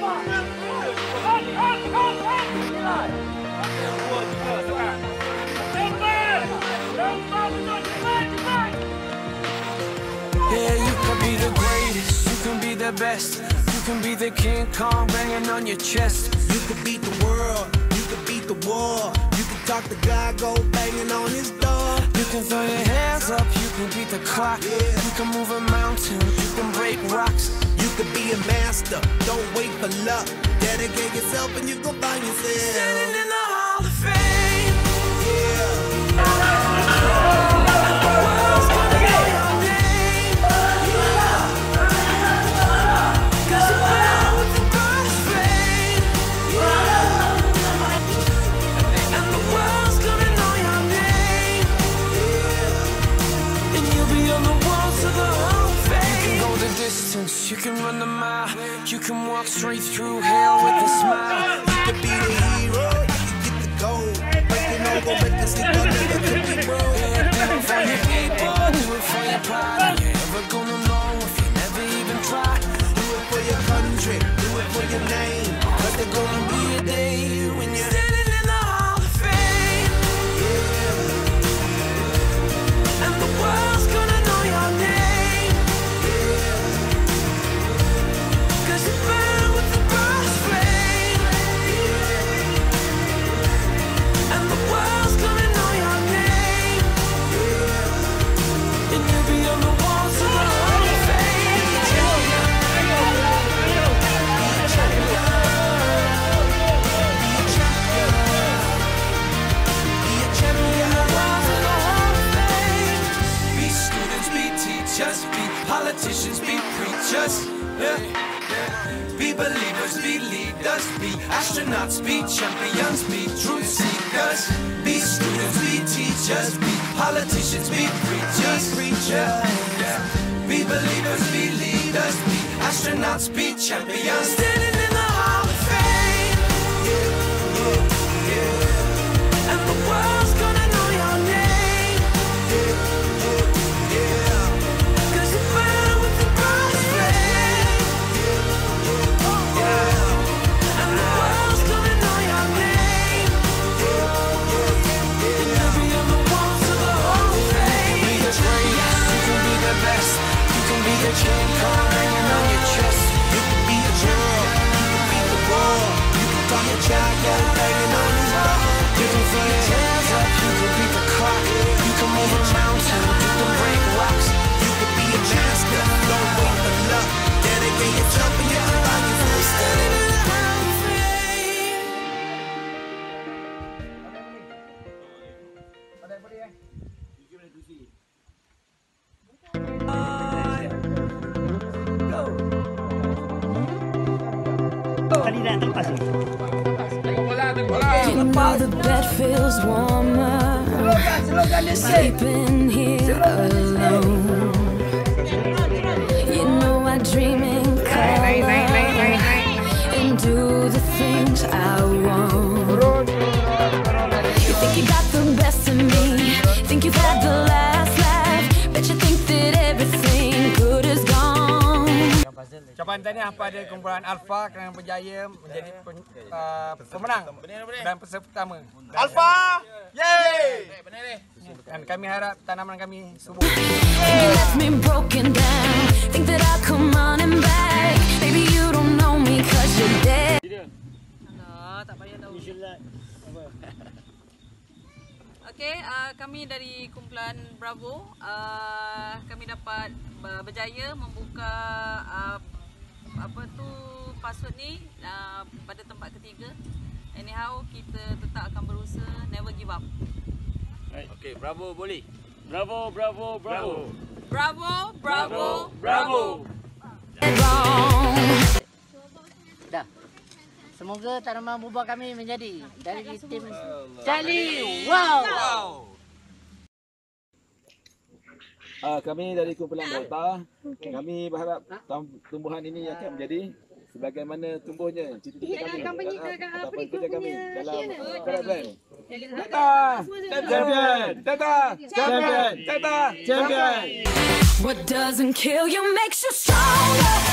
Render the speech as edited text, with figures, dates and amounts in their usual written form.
Yeah, you can be the greatest, you can be the best. You can be the King Kong banging on your chest. You can beat the world, you can beat the war. You can talk to God, go banging on his door. You can throw your hands up, you can beat the clock. Yeah. You can move a mountain, you can break rocks. You can be a master, don't wait for luck. Dedicate yourself and you can find yourself. Standing in the Hall of Fame. Yeah. You can run the mile, you can walk straight through hell with a smile. You can be the hero, you can get the gold. Breaking over records, they thought they were gonna be broke. Yeah, do it for your people, do it for your pride. You're never gonna know if you never even try. Do it for your country, do it for your name. Cause there's gonna be a day when you're standing in the Hall of Fame. Yeah. And the world's gonna know your name. Politicians, be preachers, yeah. Be believers, be leaders, be astronauts, be champions, be truth seekers, be students, be teachers, be politicians, be preachers, yeah. Be believers, be leaders, be astronauts, be champions, standing in the Hall of Fame, yeah. And the world's gonna know your name, yeah. You know the bed feels warmer sleeping here alone. You know I dream in color and do the things I want. You think you got the best of me, think you've had the last laugh, but you think that everything good is gone. Ucapan tahniah pada kumpulan Alpha kerana berjaya menjadi pemenang dan peserta pertama. Alpha! Yeay! Dan kami harap tanaman kami subur. Okay, kami dari kumpulan Bravo, kami dapat berjaya membuka password ni pada tempat ketiga. Anyhow, kita tetap akan berusaha, never give up. Right. Okay, Bravo boleh. Bravo, Bravo, Bravo. Bravo, Bravo, Bravo. Dah. Semoga tanaman buah kami menjadi dari tim Charlie. Wow. Kami dari kumpulan Delta, kami berharap tumbuhan ini akan menjadi sebagaimana tumbuhnya cita-cita kami ataupun kerja kami dalam program Delta Champion, Delta Champion, Delta Champion. What doesn't kill you makes you stronger.